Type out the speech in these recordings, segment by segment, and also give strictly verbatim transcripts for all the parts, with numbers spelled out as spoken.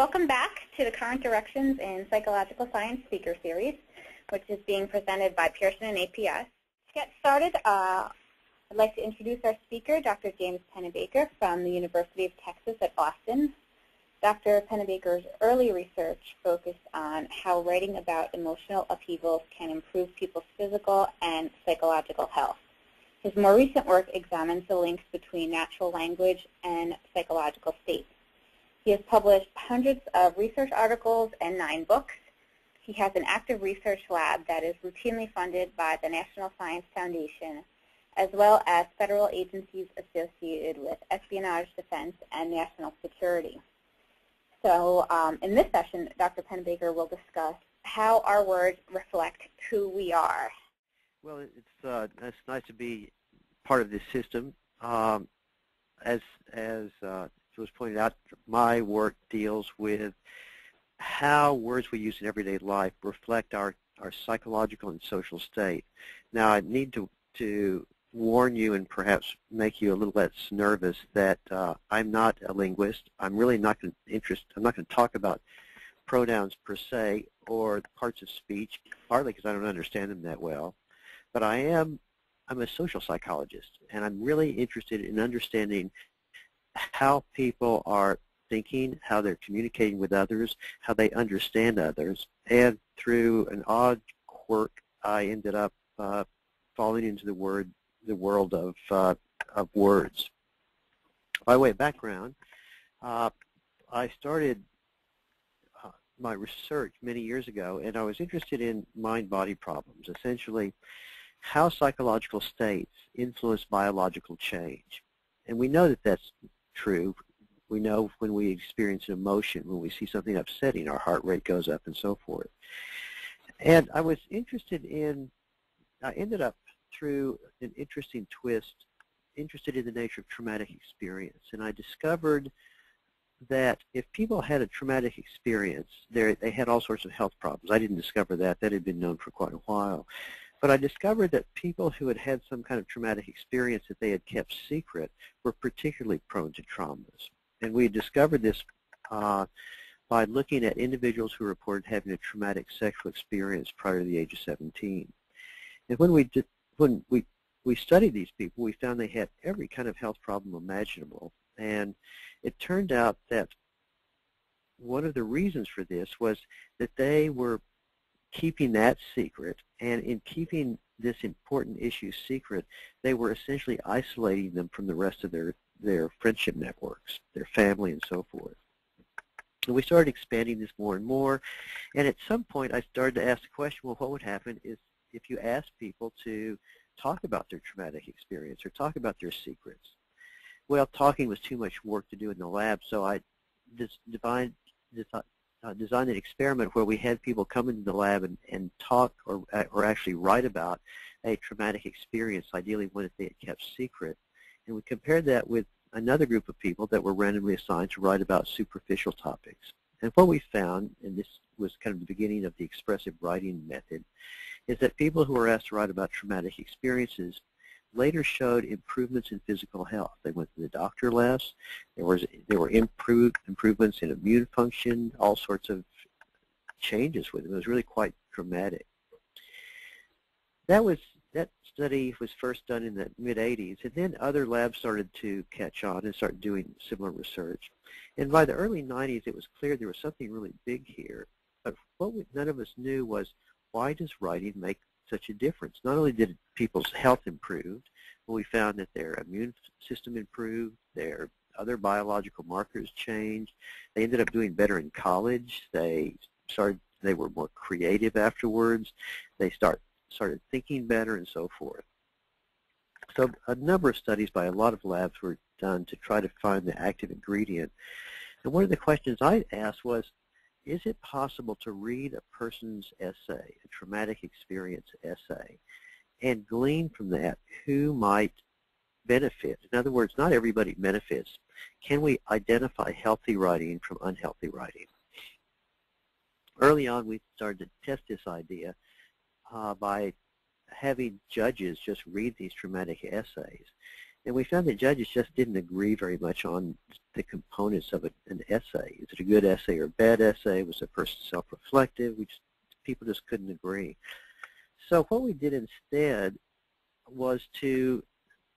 Welcome back to the Current Directions in Psychological Science Speaker Series, which is being presented by Pearson and A P S. To get started, uh, I'd like to introduce our speaker, Doctor James Pennebaker from the University of Texas at Austin. Doctor Pennebaker's early research focused on how writing about emotional upheavals can improve people's physical and psychological health. His more recent work examines the links between natural language and psychological states. He has published hundreds of research articles and nine books. He has an active research lab that is routinely funded by the National Science Foundation, as well as federal agencies associated with espionage, defense, and national security. So um, in this session, Doctor Pennebaker will discuss how our words reflect who we are. Well, it's, uh, it's nice to be part of this system. Um, as as uh, was pointed out, my work deals with how words we use in everyday life reflect our, our psychological and social state. Now, I need to, to warn you and perhaps make you a little less nervous that uh, I'm not a linguist. I'm really not going to interest, I'm not going to talk about pronouns per se or parts of speech, partly because I don't understand them that well. But I am, I'm a social psychologist, and I'm really interested in understanding how people are thinking, how they're communicating with others, how they understand others. And through an odd quirk, I ended up uh, falling into the word, the world of, uh, of words. By way of background, uh, I started uh, my research many years ago, and I was interested in mind-body problems, essentially how psychological states influence biological change. And we know that that's true. We know when we experience an emotion, when we see something upsetting, our heart rate goes up and so forth. And I was interested in, I ended up through an interesting twist, interested in the nature of traumatic experience. And I discovered that if people had a traumatic experience, they had all sorts of health problems. I didn't discover that. That had been known for quite a while. But I discovered that people who had had some kind of traumatic experience that they had kept secret were particularly prone to traumas. And we discovered this uh, by looking at individuals who reported having a traumatic sexual experience prior to the age of seventeen. And when we did, when we, we studied these people, we found they had every kind of health problem imaginable. And it turned out that one of the reasons for this was that they were keeping that secret, and in keeping this important issue secret, they were essentially isolating them from the rest of their, their friendship networks, their family, and so forth. And we started expanding this more and more, and at some point I started to ask the question, well, what would happen is if you ask people to talk about their traumatic experience or talk about their secrets? Well, talking was too much work to do in the lab, so I just defined, defined Uh, designed an experiment where we had people come into the lab and, and talk or, or actually write about a traumatic experience, ideally one that they had kept secret. And we compared that with another group of people that were randomly assigned to write about superficial topics. And what we found, and this was kind of the beginning of the expressive writing method, is that people who were asked to write about traumatic experiences later showed improvements in physical health. They went to the doctor less. There was there were improved improvements in immune function, all sorts of changes with them. It was really quite dramatic. That was that study was first done in the mid eighties, and then other labs started to catch on and start doing similar research. And by the early nineties, it was clear there was something really big here. But what we, none of us knew was, why does writing make such a difference? Not only did people's health improve, but we found that their immune system improved, their other biological markers changed. They ended up doing better in college. They started, they were more creative afterwards. They start, started thinking better and so forth. So a number of studies by a lot of labs were done to try to find the active ingredient. And one of the questions I asked was, is it possible to read a person's essay, a traumatic experience essay, and glean from that who might benefit? In other words, not everybody benefits. Can we identify healthy writing from unhealthy writing? Early on, we started to test this idea uh, by having judges just read these traumatic essays. And we found that judges just didn't agree very much on the components of an essay. Is it a good essay or a bad essay? Was the person self-reflective? We just, people just couldn't agree. So what we did instead was to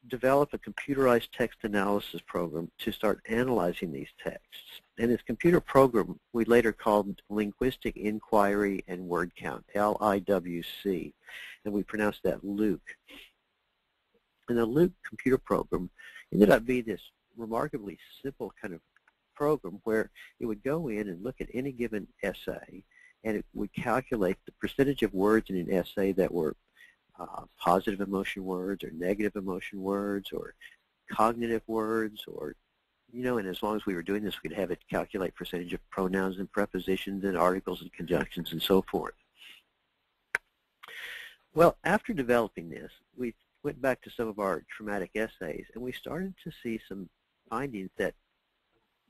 develop a computerized text analysis program to start analyzing these texts. And this computer program we later called Linguistic Inquiry and Word Count, L I W C, and we pronounced that L I W C. And the L I W C computer program ended up being this remarkably simple kind of program where it would go in and look at any given essay, and it would calculate the percentage of words in an essay that were Uh, positive emotion words or negative emotion words or cognitive words, or, you know, and as long as we were doing this, we'd have it calculate percentage of pronouns and prepositions and articles and conjunctions and so forth. Well, after developing this, we went back to some of our traumatic essays, and we started to see some findings that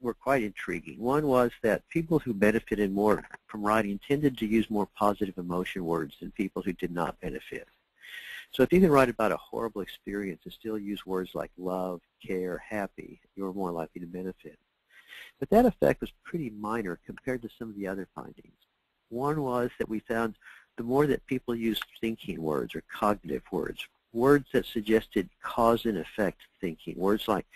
were quite intriguing. One was that people who benefited more from writing tended to use more positive emotion words than people who did not benefit. So if you can write about a horrible experience and still use words like love, care, happy, you're more likely to benefit. But that effect was pretty minor compared to some of the other findings. One was that we found the more that people used thinking words or cognitive words, words that suggested cause and effect thinking, words like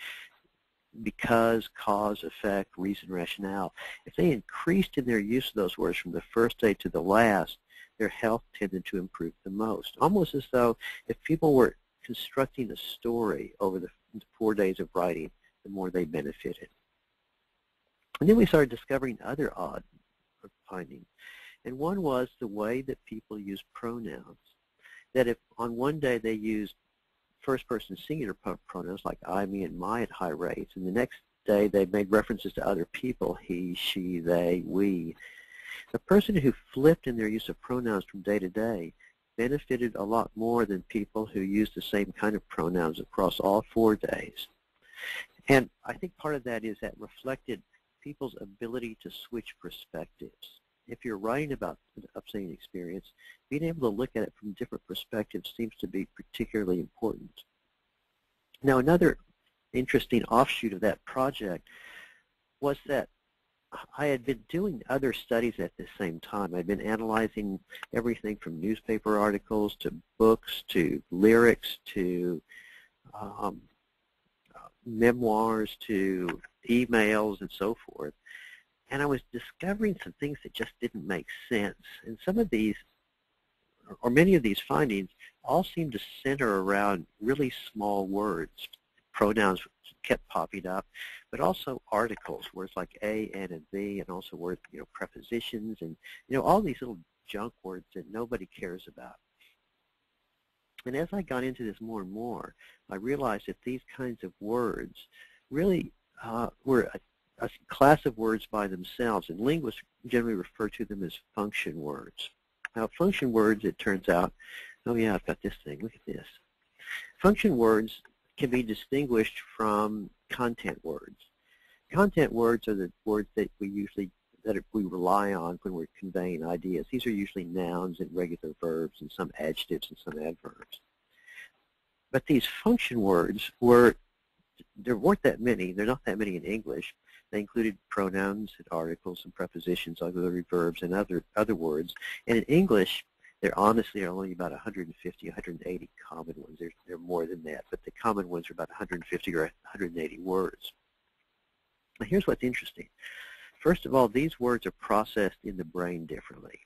because, cause, effect, reason, rationale, if they increased in their use of those words from the first day to the last, their health tended to improve the most. Almost as though if people were constructing a story over the four days of writing, the more they benefited. And then we started discovering other odd findings. And one was the way that people use pronouns. That if on one day they used first-person singular pronouns like I, me, and my at high rates, and the next day they made references to other people, he, she, they, we, the person who flipped in their use of pronouns from day to day benefited a lot more than people who used the same kind of pronouns across all four days. And I think part of that is that reflected people's ability to switch perspectives. If you're writing about an upsetting experience, being able to look at it from different perspectives seems to be particularly important. Now, another interesting offshoot of that project was that I had been doing other studies at the same time. I'd been analyzing everything from newspaper articles to books to lyrics to um, memoirs to emails and so forth. And I was discovering some things that just didn't make sense. And some of these, or many of these findings, all seemed to center around really small words. Pronouns kept popping up, but also articles, words like a, and, and the, and also words, you know, prepositions, and, you know, all these little junk words that nobody cares about. And as I got into this more and more, I realized that these kinds of words really uh, were a a class of words by themselves, and linguists generally refer to them as function words. Now, function words, it turns out, oh yeah, I've got this thing, look at this. Function words can be distinguished from content words. Content words are the words that we usually, that we rely on when we're conveying ideas. These are usually nouns and regular verbs and some adjectives and some adverbs. But these function words were, there weren't that many, they're not that many in English. They included pronouns and articles and prepositions, auxiliary verbs, and other other words. And in English, there honestly are only about one hundred fifty, one hundred eighty common ones. There, there are more than that, but the common ones are about one hundred fifty or one hundred eighty words. Now, here's what's interesting. First of all, these words are processed in the brain differently.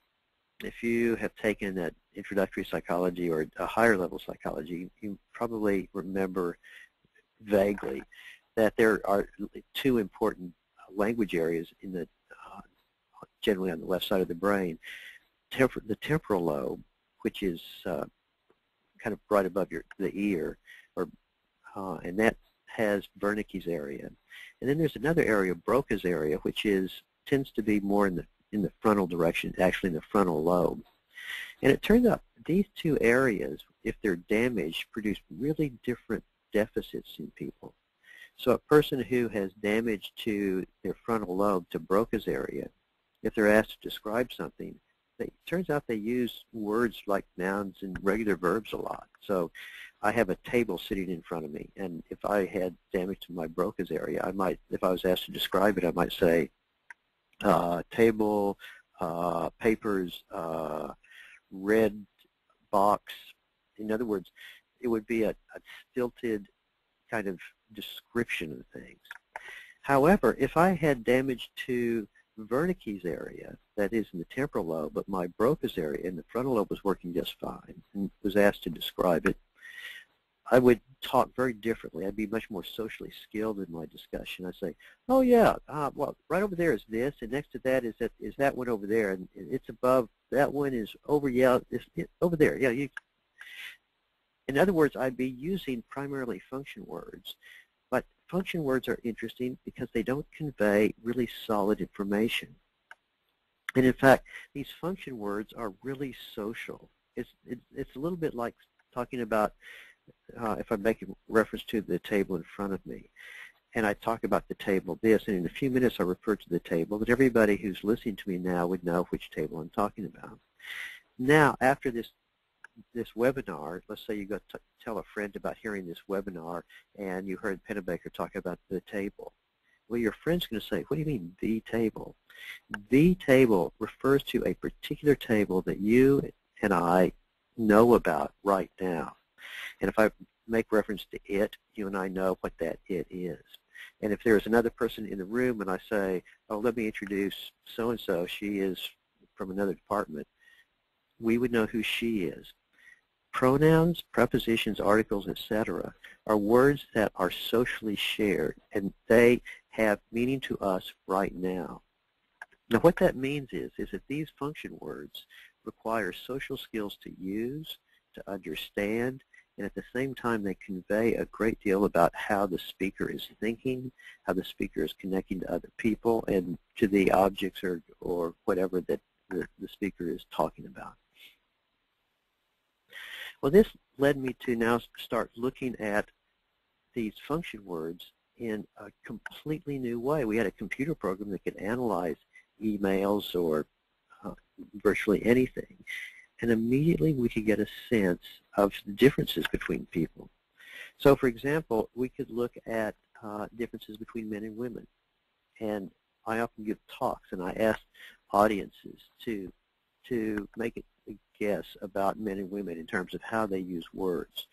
If you have taken an introductory psychology or a higher level psychology, you probably remember vaguely that there are two important language areas in the, uh, generally on the left side of the brain. Temp- the temporal lobe, which is uh, kind of right above your, the ear, or, uh, and that has Wernicke's area. And then there's another area, Broca's area, which is tends to be more in the, in the frontal direction, actually in the frontal lobe. And it turns out these two areas, if they're damaged, produce really different deficits in people. So a person who has damage to their frontal lobe, to Broca's area, if they're asked to describe something, they, it turns out they use words like nouns and regular verbs a lot. So I have a table sitting in front of me, and if I had damage to my Broca's area, I might, if I was asked to describe it, I might say uh, table, uh, papers, uh, red box. In other words, it would be a, a stilted kind of description of things. However, if I had damage to Wernicke's area, that is in the temporal lobe, but my Broca's area in the frontal lobe was working just fine and was asked to describe it, I would talk very differently. I'd be much more socially skilled in my discussion. I'd say, oh yeah, uh, well, right over there is this, and next to that is that, is that one over there, and it's above, that one is over, yeah, it's, it, over there. Yeah, you. In other words, I'd be using primarily function words. But function words are interesting because they don't convey really solid information. And in fact, these function words are really social. It's, it's, it's a little bit like talking about, uh, if I'm making reference to the table in front of me, and I talk about the table this, and in a few minutes I refer to the table, but everybody who's listening to me now would know which table I'm talking about. Now, after this this webinar, let's say you go t tell a friend about hearing this webinar and you heard Pennebaker talk about the table. Well, your friend's going to say, what do you mean the table? The table refers to a particular table that you and I know about right now. And if I make reference to it, you and I know what that it is. And if there's another person in the room and I say, oh, let me introduce so-and-so, she is from another department, we would know who she is. Pronouns, prepositions, articles, et cetera, are words that are socially shared, and they have meaning to us right now. Now, what that means is, is that these function words require social skills to use, to understand, and at the same time, they convey a great deal about how the speaker is thinking, how the speaker is connecting to other people, and to the objects or, or whatever that the, the speaker is talking about. Well, this led me to now start looking at these function words in a completely new way. We had a computer program that could analyze emails or uh, virtually anything, and immediately we could get a sense of the differences between people. So, for example, we could look at uh, differences between men and women, and I often give talks, and I ask audiences to, to make it guess about men and women in terms of how they use words.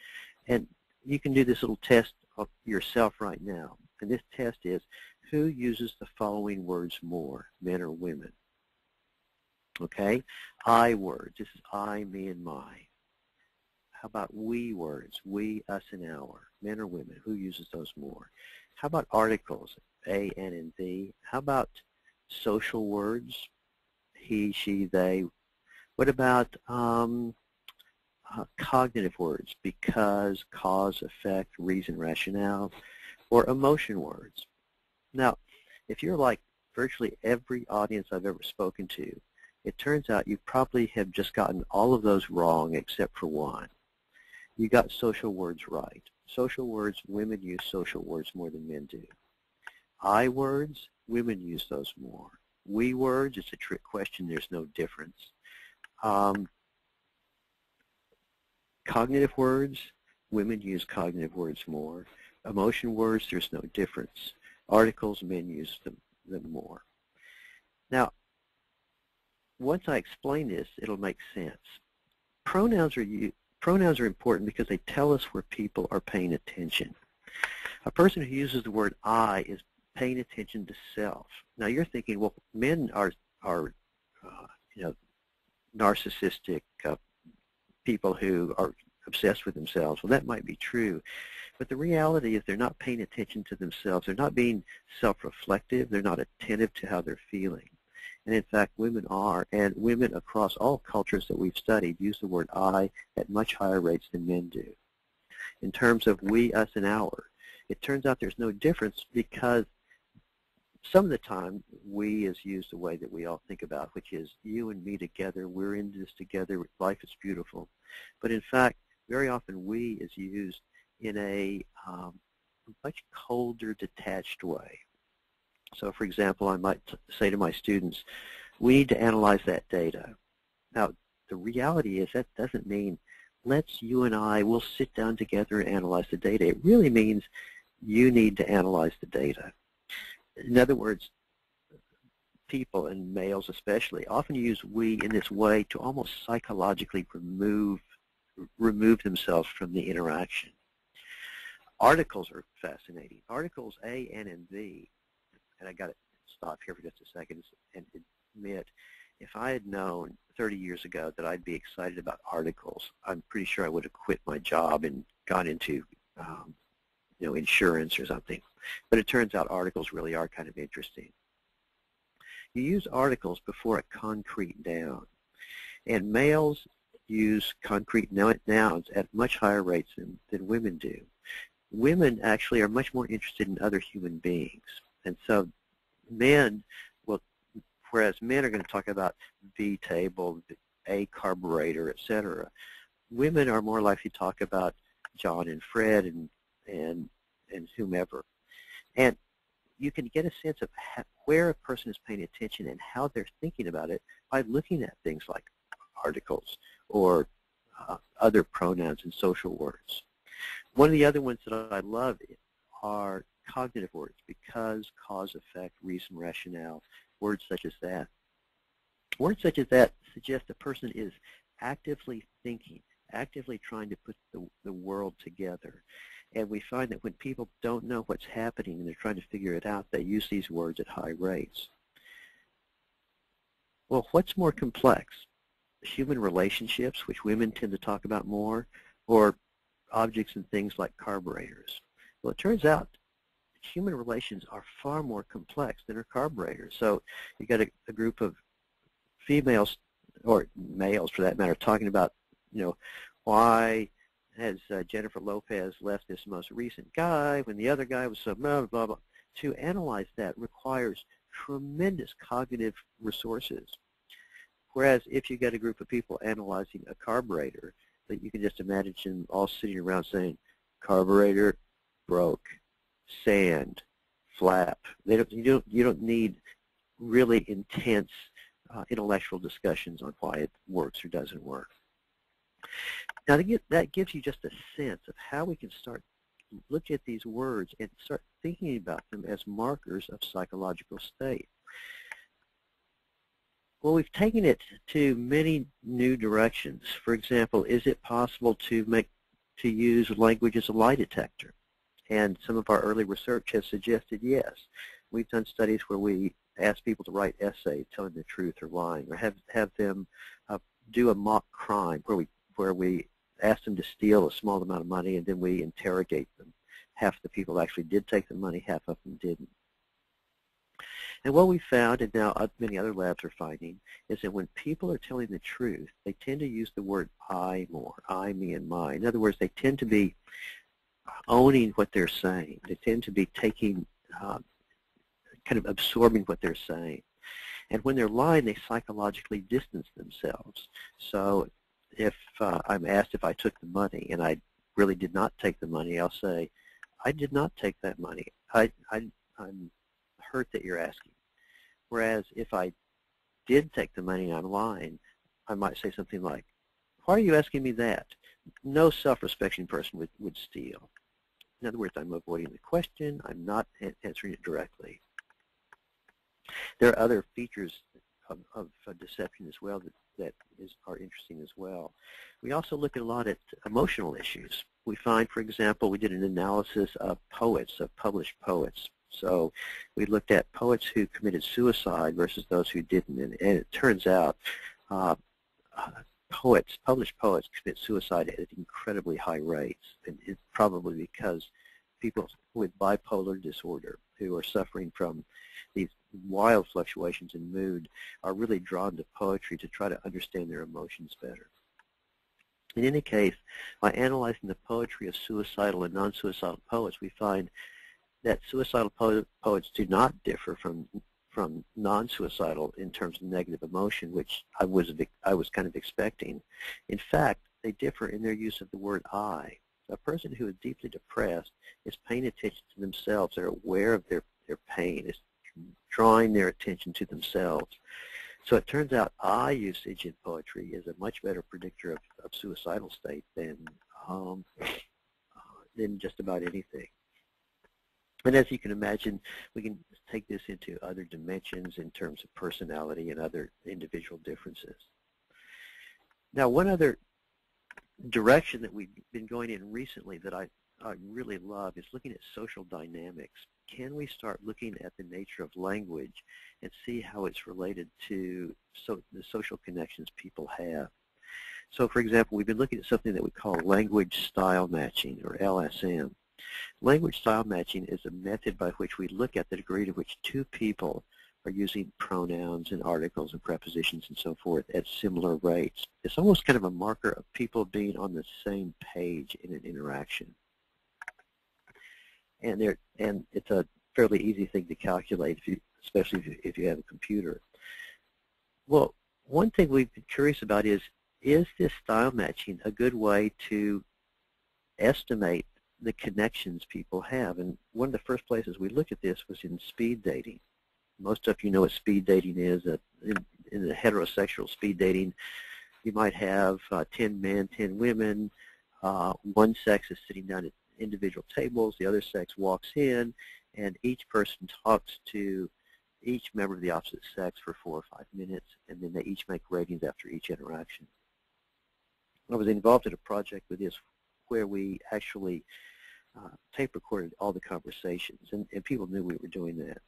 And you can do this little test of yourself right now. And this test is, who uses the following words more, men or women? Okay? I words. This is I, me, and my. How about we words? We, us, and our. Men or women? Who uses those more? How about articles? A, N, and the. How about social words? He, she, they. What about um, uh, cognitive words, because, cause, effect, reason, rationale, or emotion words? Now, if you're like virtually every audience I've ever spoken to, it turns out you probably have just gotten all of those wrong except for one. You got social words right. Social words, women use social words more than men do. I words, women use those more. We words, it's a trick question, there's no difference. Um, cognitive words, women use cognitive words more. Emotion words, there's no difference. Articles, men use them, them more. Now, once I explain this, it'll make sense. Pronouns are, pronouns are important because they tell us where people are paying attention. A person who uses the word I is paying attention to self. Now, you're thinking, well, men are, are uh, you know, narcissistic uh, people who are obsessed with themselves. Well, that might be true, but the reality is they're not paying attention to themselves. They're not being self-reflective. They're not attentive to how they're feeling. And in fact, women are, and women across all cultures that we've studied use the word I at much higher rates than men do. In terms of we, us, and our, it turns out there's no difference because some of the time, we is used the way that we all think about, which is you and me together, we're in this together, life is beautiful. But in fact, very often we is used in a um, much colder, detached way. So for example, I might say to my students, we need to analyze that data. Now, the reality is that doesn't mean let's you and I, we'll sit down together and analyze the data. It really means you need to analyze the data. In other words, people, and males especially, often use we in this way to almost psychologically remove, remove themselves from the interaction. Articles are fascinating. Articles A, N, and V, and I got to stop here for just a second and admit, if I had known thirty years ago that I'd be excited about articles, I'm pretty sure I would have quit my job and gone into um, you know, insurance or something. But it turns out articles really are kind of interesting. You use articles before a concrete noun, and males use concrete nouns at much higher rates than, than women do. Women actually are much more interested in other human beings, and so men will, whereas men are going to talk about the table, a carburetor, et cetera. Women are more likely to talk about John and Fred and and and whomever, and you can get a sense of how, where a person is paying attention and how they're thinking about it by looking at things like articles or uh, other pronouns and social words. One of the other ones that I love are cognitive words, because, cause, effect, reason, rationale, words such as that. Words such as that suggest a person is actively thinking, actively trying to put the, the world together. And we find that when people don't know what's happening and they're trying to figure it out, they use these words at high rates. Well, what's more complex? Human relationships, which women tend to talk about more, or objects and things like carburetors? Well, it turns out human relations are far more complex than are carburetors. So you got a, a group of females, or males for that matter, talking about, you know, why has uh, Jennifer Lopez left this most recent guy when the other guy was so blah, blah, blah. To analyze that requires tremendous cognitive resources. Whereas if you got a group of people analyzing a carburetor, that you can just imagine all sitting around saying, carburetor, broke, sand, flap. They don't, you, don't, you don't need really intense uh, intellectual discussions on why it works or doesn't work. Now, to get, that gives you just a sense of how we can start looking at these words and start thinking about them as markers of psychological state. Well, we've taken it to many new directions. For example, is it possible to make to use language as a lie detector? And some of our early research has suggested yes. We've done studies where we ask people to write essays telling the truth or lying, or have have them uh, do a mock crime where we where we ask them to steal a small amount of money and then we interrogate them. Half the people actually did take the money, half of them didn't. And what we found, and now many other labs are finding, is that when people are telling the truth, they tend to use the word I more, I, me, and my. In other words, they tend to be owning what they're saying. They tend to be taking, uh, kind of absorbing what they're saying. And when they're lying, they psychologically distance themselves. So if uh, I'm asked if I took the money and I really did not take the money, I'll say, I did not take that money. I, I, I'm... hurt that you're asking. Whereas if I did take the money online, I might say something like, why are you asking me that? No self-respecting person would, would steal. In other words, I'm avoiding the question. I'm not answering it directly. There are other features of, of, of deception as well that, that is, are interesting as well. We also look a lot at emotional issues. We find, for example, we did an analysis of poets, of published poets. So we looked at poets who committed suicide versus those who didn't, and, and it turns out uh, uh, poets, published poets, commit suicide at incredibly high rates, and it's probably because people with bipolar disorder who are suffering from these wild fluctuations in mood are really drawn to poetry to try to understand their emotions better. In any case, by analyzing the poetry of suicidal and non-suicidal poets, we find that suicidal po poets do not differ from from non-suicidal in terms of negative emotion, which I was I was kind of expecting. In fact, they differ in their use of the word I. A person who is deeply depressed is paying attention to themselves. They're aware of their, their pain. It's drawing their attention to themselves. So it turns out ah usage in poetry is a much better predictor of, of suicidal state than um, than just about anything. And as you can imagine, we can take this into other dimensions in terms of personality and other individual differences. Now, one other direction that we've been going in recently that I, I really love is looking at social dynamics. Can we start looking at the nature of language and see how it's related to so the social connections people have? So, for example, we've been looking at something that we call language style matching, or L S M. Language style matching is a method by which we look at the degree to which two people are using pronouns and articles and prepositions and so forth at similar rates. It's almost kind of a marker of people being on the same page in an interaction. And, there, and it's a fairly easy thing to calculate, if you, especially if you, if you have a computer. Well, one thing we've been curious about is, is this style matching a good way to estimate the connections people have? And one of the first places we looked at this was in speed dating. Most of you know what speed dating is. In, in the heterosexual speed dating, you might have uh, ten men, ten women. Uh, one sex is sitting down at individual tables. The other sex walks in, and each person talks to each member of the opposite sex for four or five minutes, and then they each make ratings after each interaction. I was involved in a project with this where we actually uh, tape recorded all the conversations, and, and people knew we were doing that.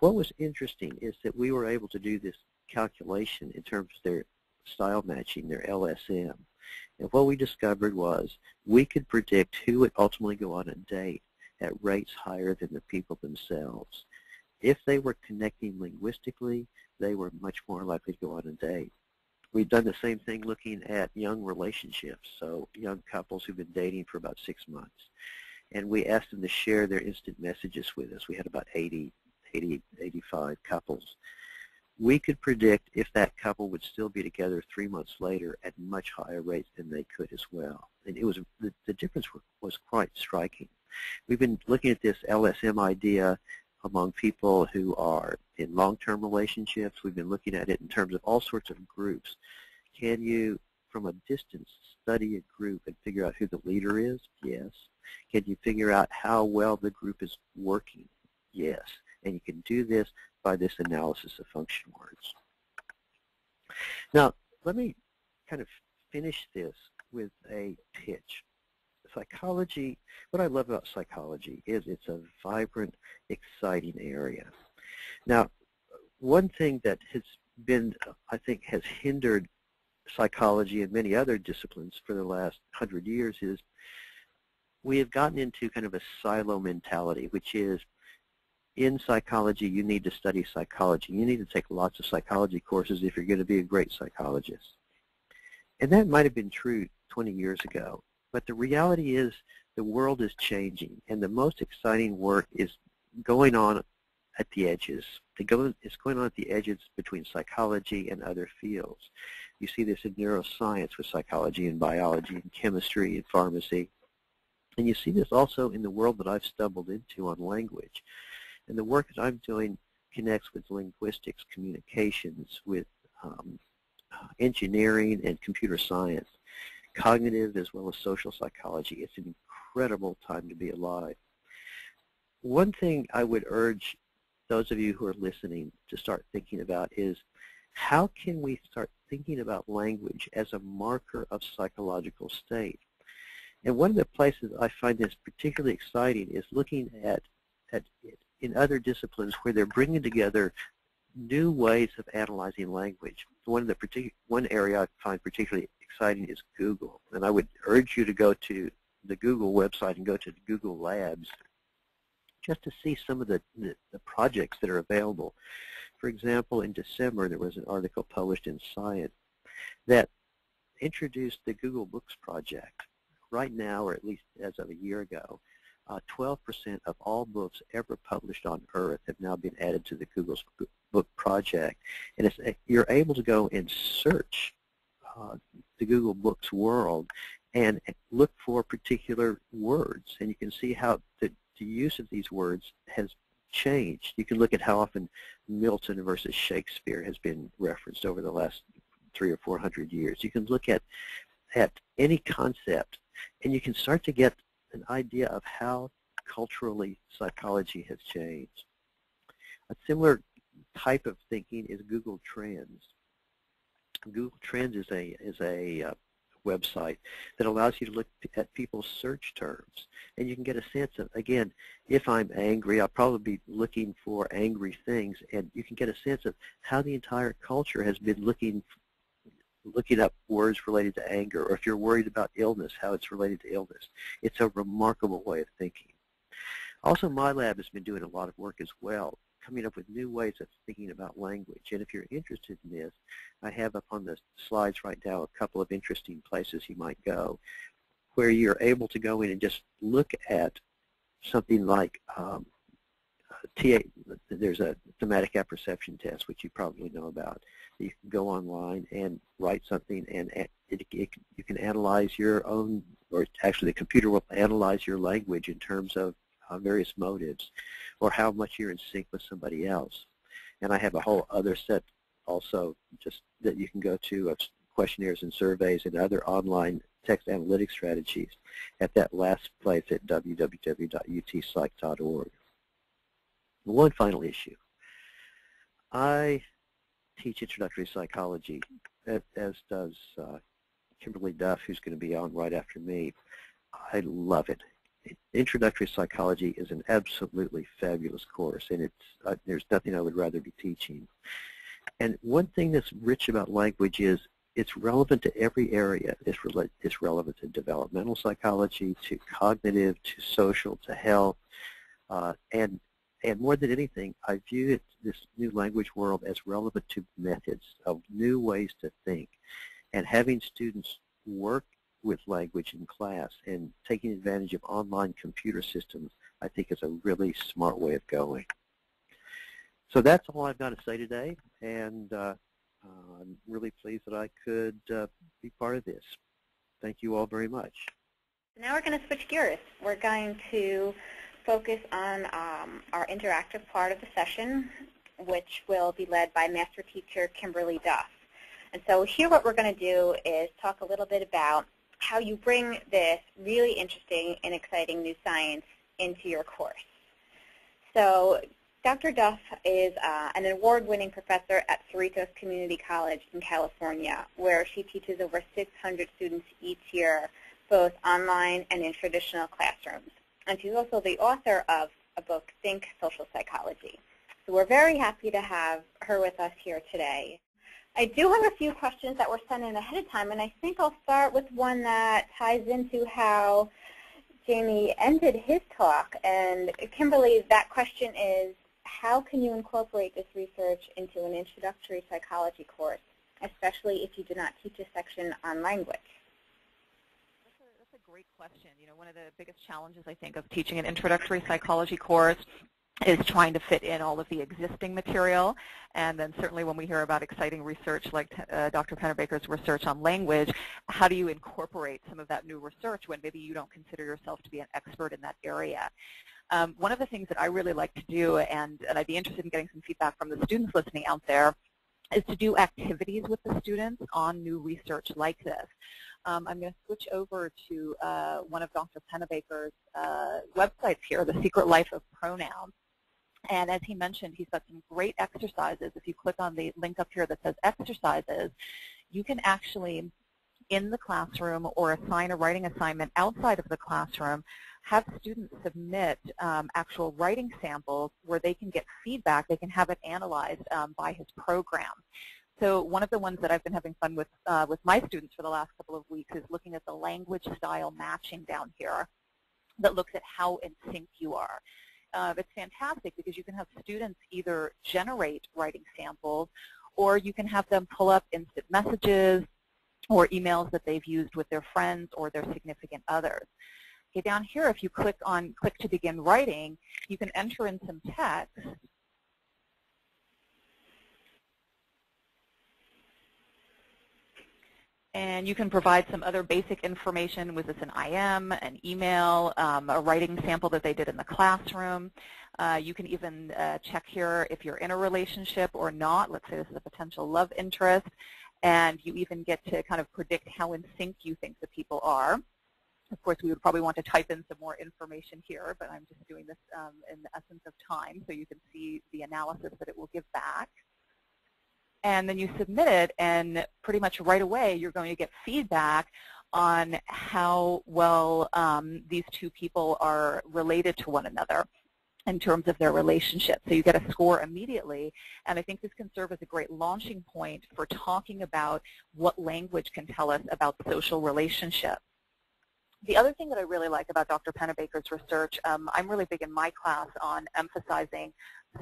What was interesting is that we were able to do this calculation in terms of their style matching, their L S M. And what we discovered was we could predict who would ultimately go on a date at rates higher than the people themselves. If they were connecting linguistically, they were much more likely to go on a date. We've done the same thing looking at young relationships, so young couples who've been dating for about six months. And we asked them to share their instant messages with us. We had about eighty, eighty, eighty-five couples. We could predict if that couple would still be together three months later at much higher rates than they could as well. And it was the, the difference was quite striking. We've been looking at this L S M idea among people who are in long-term relationships. We've been looking at it in terms of all sorts of groups. Can you, from a distance, study a group and figure out who the leader is? Yes. Can you figure out how well the group is working? Yes. And you can do this by this analysis of function words. Now, let me kind of finish this with a pitch. Psychology, what I love about psychology is it's a vibrant, exciting area. Now, one thing that has been, I think, has hindered psychology and many other disciplines for the last hundred years is we have gotten into kind of a silo mentality, which is in psychology, you need to study psychology. You need to take lots of psychology courses if you're going to be a great psychologist. And that might have been true twenty years ago. But the reality is the world is changing, and the most exciting work is going on at the edges. It's going on at the edges between psychology and other fields. You see this in neuroscience with psychology and biology and chemistry and pharmacy. And you see this also in the world that I've stumbled into on language. And the work that I'm doing connects with linguistics, communications, with um, engineering and computer science, cognitive as well as social psychology. It's an incredible time to be alive. One thing I would urge those of you who are listening to start thinking about is how can we start thinking about language as a marker of psychological state? And one of the places I find this particularly exciting is looking at, at it in other disciplines where they're bringing together new ways of analyzing language. One of the particular one area I find particularly exciting is Google, and I would urge you to go to the Google website and go to the Google Labs just to see some of the, the, the projects that are available. For example, in December there was an article published in Science that introduced the Google Books project. Right now, or at least as of a year ago, twelve percent uh, of all books ever published on Earth have now been added to the Google Book project, and it's, you're able to go and search Uh, the Google Books world and look for particular words, and you can see how the, the use of these words has changed. You can look at how often Milton versus Shakespeare has been referenced over the last three or four hundred years. You can look at, at any concept, and you can start to get an idea of how culturally psychology has changed. A similar type of thinking is Google Trends. Google Trends is a, is a uh, website that allows you to look at people's search terms, and you can get a sense of, again, if I'm angry, I'll probably be looking for angry things, and you can get a sense of how the entire culture has been looking looking up words related to anger, or if you're worried about illness, how it's related to illness. It's a remarkable way of thinking. Also, my lab has been doing a lot of work as well, coming up with new ways of thinking about language. And if you're interested in this, I have up on the slides right now a couple of interesting places you might go where you're able to go in and just look at something like um, T A, there's a thematic apperception test, which you probably know about. You can go online and write something, and it, it, it, you can analyze your own, or actually the computer will analyze your language in terms of Uh, various motives, or how much you're in sync with somebody else. And I have a whole other set also just that you can go to of questionnaires and surveys and other online text analytic strategies at that last place at w w w dot u t psych dot org. One final issue. I teach introductory psychology, as does uh, Kimberly Duff, who's going to be on right after me. I love it. Introductory psychology is an absolutely fabulous course, and it's uh, there's nothing I would rather be teaching. And one thing that's rich about language is it's relevant to every area. It's, re it's relevant to developmental psychology, to cognitive, to social, to health, uh, and and more than anything, I view it, this new language world, as relevant to methods of new ways to think, and having students work with language in class and taking advantage of online computer systems, I think, is a really smart way of going. So that's all I've got to say today, and uh, uh, I'm really pleased that I could uh, be part of this. Thank you all very much. Now we're going to switch gears. We're going to focus on um, our interactive part of the session, which will be led by Master Teacher Kimberly Duff. And so here what we're going to do is talk a little bit about how you bring this really interesting and exciting new science into your course. So Doctor Duff is uh, an award-winning professor at Cerritos Community College in California, where she teaches over six hundred students each year, both online and in traditional classrooms. And she's also the author of a book, Think Social Psychology. So we're very happy to have her with us here today. I do have a few questions that were sent in ahead of time, and I think I'll start with one that ties into how Jamie ended his talk. And Kimberly, that question is, how can you incorporate this research into an introductory psychology course, especially if you do not teach a section on language? That's a, that's a great question. You know, one of the biggest challenges, I think, of teaching an introductory psychology course is trying to fit in all of the existing material. And then certainly when we hear about exciting research like uh, Doctor Pennebaker's research on language, how do you incorporate some of that new research when maybe you don't consider yourself to be an expert in that area? Um, one of the things that I really like to do, and, and I'd be interested in getting some feedback from the students listening out there, is to do activities with the students on new research like this. Um, I'm going to switch over to uh, one of Doctor Pennebaker's uh, websites here, The Secret Life of Pronouns. And as he mentioned, he's got some great exercises. If you click on the link up here that says exercises, you can actually, in the classroom or assign a writing assignment outside of the classroom, have students submit um, actual writing samples where they can get feedback. They can have it analyzed um, by his program. So one of the ones that I've been having fun with uh, with my students for the last couple of weeks is looking at the language style matching down here that looks at how in sync you are. Uh, it's fantastic because you can have students either generate writing samples, or you can have them pull up instant messages or emails that they've used with their friends or their significant others. Okay, down here, if you click on click to begin writing, you can enter in some text. And you can provide some other basic information. Was this an I M, an email, um, a writing sample that they did in the classroom? Uh, you can even uh, check here if you're in a relationship or not. Let's say this is a potential love interest. And you even get to kind of predict how in sync you think the people are. Of course, we would probably want to type in some more information here, but I'm just doing this um, in the essence of time so you can see the analysis that it will give back. And then you submit it, and pretty much right away you're going to get feedback on how well um, these two people are related to one another in terms of their relationship. So you get a score immediately, and I think this can serve as a great launching point for talking about what language can tell us about social relationships. The other thing that I really like about Doctor Pennebaker's research, um, I'm really big in my class on emphasizing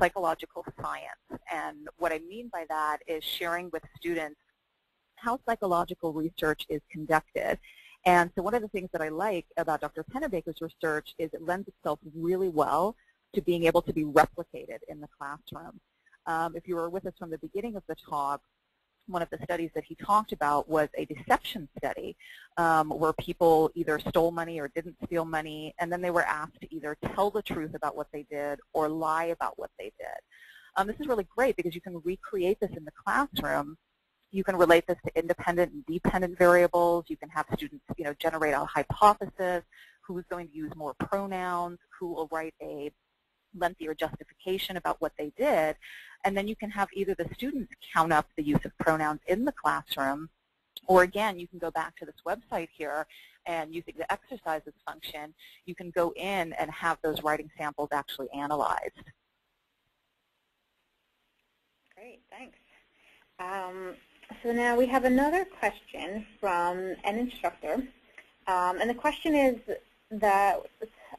psychological science. And what I mean by that is sharing with students how psychological research is conducted. And so one of the things that I like about Doctor Pennebaker's research is it lends itself really well to being able to be replicated in the classroom. Um, if you were with us from the beginning of the talk, one of the studies that he talked about was a deception study um, where people either stole money or didn't steal money, and then they were asked to either tell the truth about what they did or lie about what they did. Um, this is really great because you can recreate this in the classroom. You can relate this to independent and dependent variables. You can have students, you know, generate a hypothesis, who's going to use more pronouns, who will write a lengthier justification about what they did, and then you can have either the students count up the use of pronouns in the classroom, or again, you can go back to this website here and using the exercises function, you can go in and have those writing samples actually analyzed. Great, thanks. Um, so now we have another question from an instructor, um, and the question is that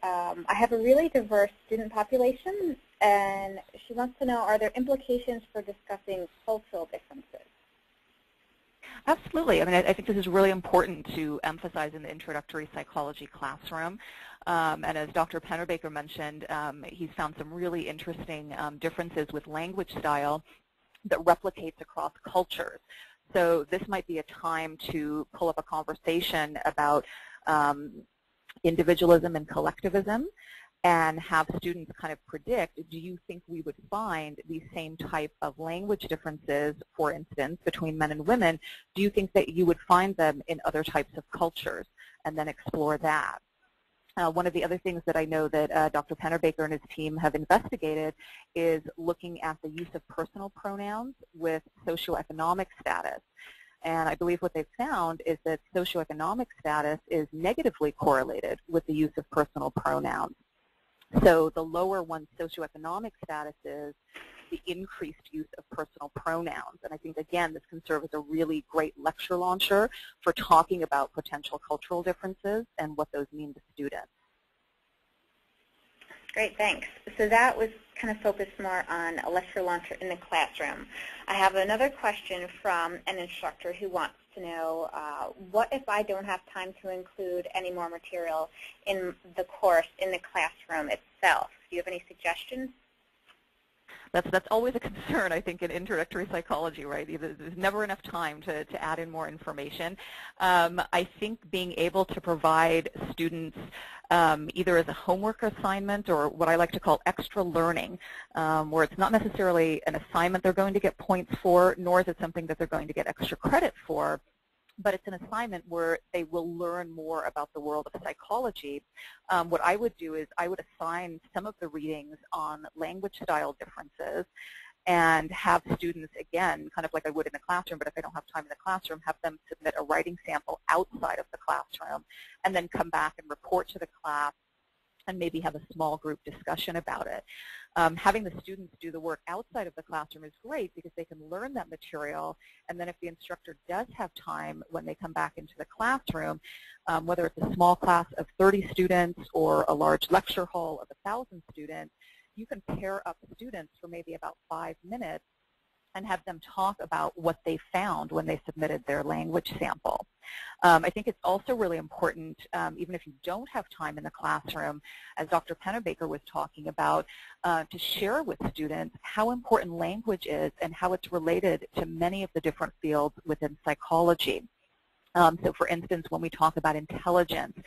Um, I have a really diverse student population, and she wants to know, are there implications for discussing cultural differences? Absolutely. I mean, I, I think this is really important to emphasize in the introductory psychology classroom. Um, and as Doctor Pennebaker mentioned, um, he's found some really interesting um, differences with language style that replicates across cultures. So this might be a time to pull up a conversation about um, individualism and collectivism, and have students kind of predict, do you think we would find these same type of language differences, for instance, between men and women? Do you think that you would find them in other types of cultures? And then explore that. Uh, one of the other things that I know that uh, Doctor Pennebaker and his team have investigated is looking at the use of personal pronouns with socioeconomic status. And I believe what they've found is that socioeconomic status is negatively correlated with the use of personal pronouns. So the lower one's socioeconomic status is, the increased use of personal pronouns. And I think, again, this can serve as a really great lecture launcher for talking about potential cultural differences and what those mean to students. Great, thanks. So that was kind of focused more on a lecture launcher in the classroom. I have another question from an instructor who wants to know, uh, what if I don't have time to include any more material in the course in the classroom itself? Do you have any suggestions? That's, that's always a concern, I think, in introductory psychology, right? There's never enough time to, to add in more information. Um, I think being able to provide students um, either as a homework assignment or what I like to call extra learning, um, where it's not necessarily an assignment they're going to get points for, nor is it something that they're going to get extra credit for, but it's an assignment where they will learn more about the world of psychology. Um, what I would do is I would assign some of the readings on language style differences and have students, again, kind of like I would in the classroom, but if I don't have time in the classroom, have them submit a writing sample outside of the classroom and then come back and report to the class and maybe have a small group discussion about it. Um, having the students do the work outside of the classroom is great because they can learn that material, and then if the instructor does have time when they come back into the classroom, um, whether it's a small class of thirty students or a large lecture hall of one thousand students, you can pair up students for maybe about five minutes and have them talk about what they found when they submitted their language sample. Um, I think it's also really important, um, even if you don't have time in the classroom, as Doctor Pennebaker was talking about, uh, to share with students how important language is and how it's related to many of the different fields within psychology. Um, so, for instance, when we talk about intelligence,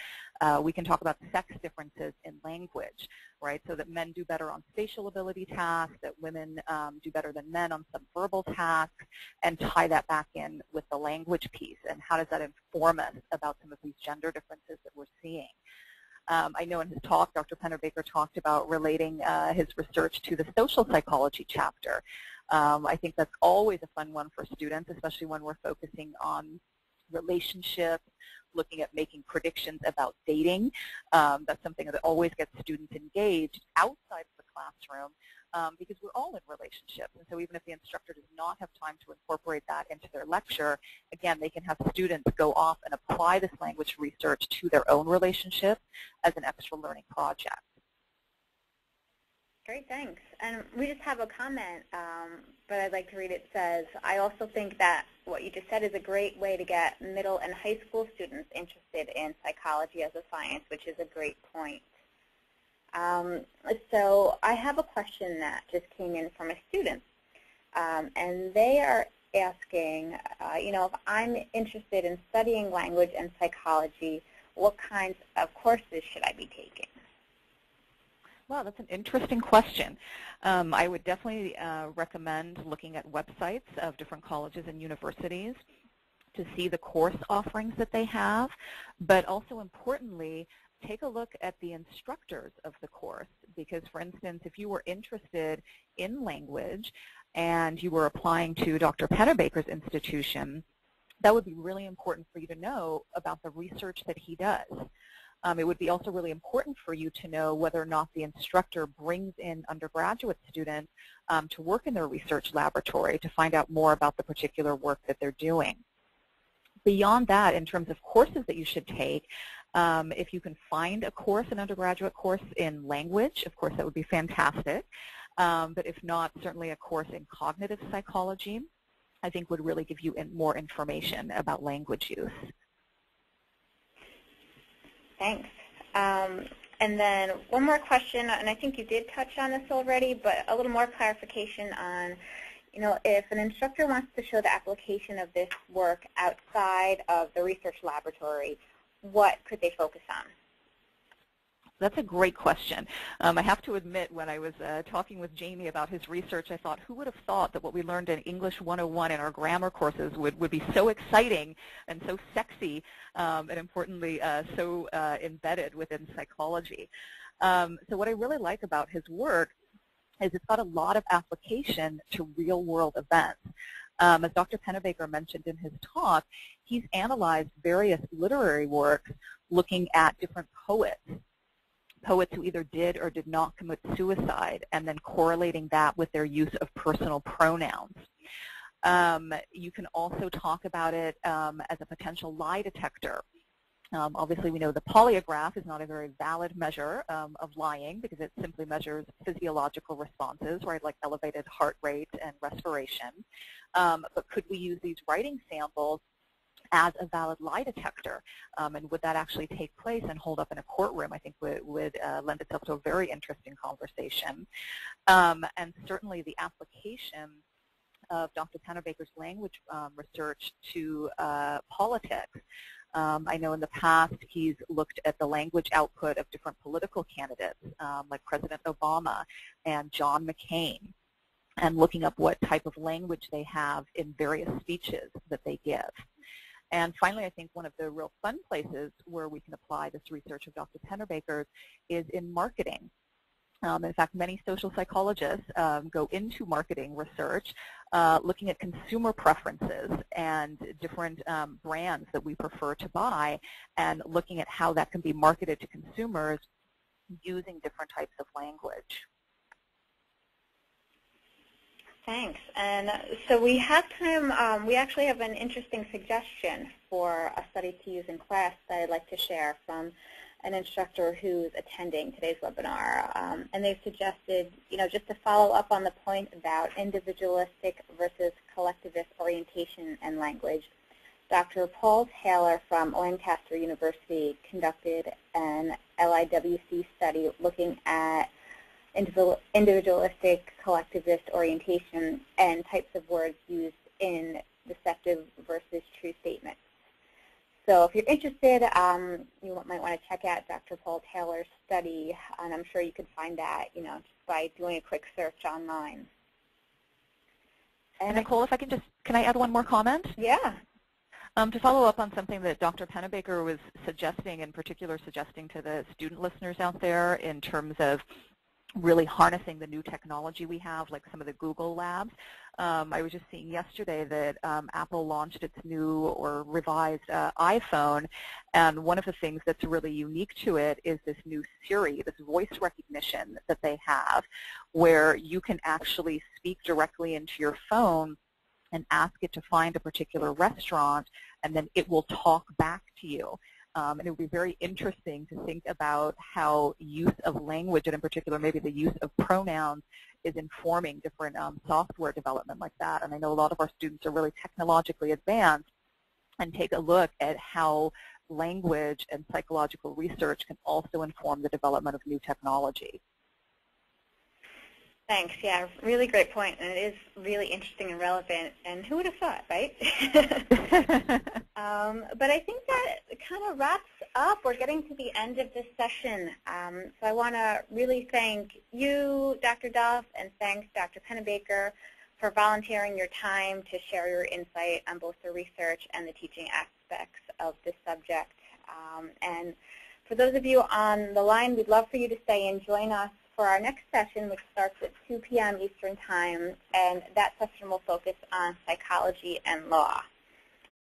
uh, we can talk about sex differences in language, right? So that men do better on spatial ability tasks, that women um, do better than men on some verbal tasks, and tie that back in with the language piece. And how does that inform us about some of these gender differences that we're seeing? Um, I know in his talk, Doctor Pennebaker talked about relating uh, his research to the social psychology chapter. Um, I think that's always a fun one for students, especially when we're focusing on relationships, looking at making predictions about dating. Um, that's something that always gets students engaged outside of the classroom um, because we're all in relationships. And so even if the instructor does not have time to incorporate that into their lecture, again, they can have students go off and apply this language research to their own relationship as an extra learning project. Great, thanks. And we just have a comment, um, but I'd like to read it. It says, I also think that what you just said is a great way to get middle and high school students interested in psychology as a science, which is a great point. Um, so I have a question that just came in from a student, um, and they are asking, uh, you know, if I'm interested in studying language and psychology, what kinds of courses should I be taking? Wow, that's an interesting question. Um, I would definitely uh, recommend looking at websites of different colleges and universities to see the course offerings that they have, but also importantly, take a look at the instructors of the course, because for instance, if you were interested in language and you were applying to Doctor Pennebaker's institution, that would be really important for you to know about the research that he does. Um, it would be also really important for you to know whether or not the instructor brings in undergraduate students um, to work in their research laboratory to find out more about the particular work that they're doing. Beyond that, in terms of courses that you should take, um, if you can find a course, an undergraduate course in language, of course that would be fantastic. Um, but if not, certainly a course in cognitive psychology, I think would really give you in more information about language use. Thanks. Um, and then one more question, and I think you did touch on this already, but a little more clarification on, you know, if an instructor wants to show the application of this work outside of the research laboratory, what could they focus on? That's a great question. Um, I have to admit, when I was uh, talking with Jamie about his research, I thought, who would have thought that what we learned in English one oh one in our grammar courses would, would be so exciting and so sexy, um, and importantly, uh, so uh, embedded within psychology. Um, so what I really like about his work is it's got a lot of application to real-world events. Um, as Doctor Pennebaker mentioned in his talk, he's analyzed various literary works looking at different poets. poets who either did or did not commit suicide, and then correlating that with their use of personal pronouns. Um, you can also talk about it um, as a potential lie detector. Um, obviously, we know the polygraph is not a very valid measure um, of lying because it simply measures physiological responses, right, like elevated heart rate and respiration. Um, but could we use these writing samples as a valid lie detector, um, and would that actually take place and hold up in a courtroom? I think would, would uh, lend itself to a very interesting conversation. Um, and certainly the application of Doctor Pennebaker's language um, research to uh, politics. Um, I know in the past he's looked at the language output of different political candidates, um, like President Obama and John McCain, and looking up what type of language they have in various speeches that they give. And finally, I think one of the real fun places where we can apply this research of Doctor Pennebaker's is in marketing. Um, in fact, many social psychologists um, go into marketing research uh, looking at consumer preferences and different um, brands that we prefer to buy and looking at how that can be marketed to consumers using different types of language. Thanks. And so we have time, um, we actually have an interesting suggestion for a study to use in class that I'd like to share from an instructor who's attending today's webinar. Um, and they've suggested, you know, just to follow up on the point about individualistic versus collectivist orientation and language, Doctor Paul Taylor from Lancaster University conducted an L I W C study looking at individualistic, collectivist orientation, and types of words used in deceptive versus true statements. So if you're interested, um, you might want to check out Doctor Paul Taylor's study, and I'm sure you can find that, you know, just by doing a quick search online. And Nicole, if I can just, can I add one more comment? Yeah. Um, to follow up on something that Doctor Pennebaker was suggesting, in particular suggesting to the student listeners out there in terms of really harnessing the new technology we have, like some of the Google labs. Um, I was just seeing yesterday that um, Apple launched its new or revised uh, iPhone, and one of the things that's really unique to it is this new Siri, this voice recognition that they have, where you can actually speak directly into your phone and ask it to find a particular restaurant, and then it will talk back to you. Um, and it would be very interesting to think about how use of language, and in particular maybe the use of pronouns, is informing different um, software development like that. And I know a lot of our students are really technologically advanced, and take a look at how language and psychological research can also inform the development of new technology. Thanks. Yeah, really great point, and it is really interesting and relevant. And who would have thought, right? um, but I think that kind of wraps up. We're getting to the end of this session, um, so I want to really thank you, Doctor Duff, and thank Doctor Pennebaker for volunteering your time to share your insight on both the research and the teaching aspects of this subject. Um, and for those of you on the line, we'd love for you to stay and join us for our next session, which starts at two p m Eastern Time, and that session will focus on psychology and law.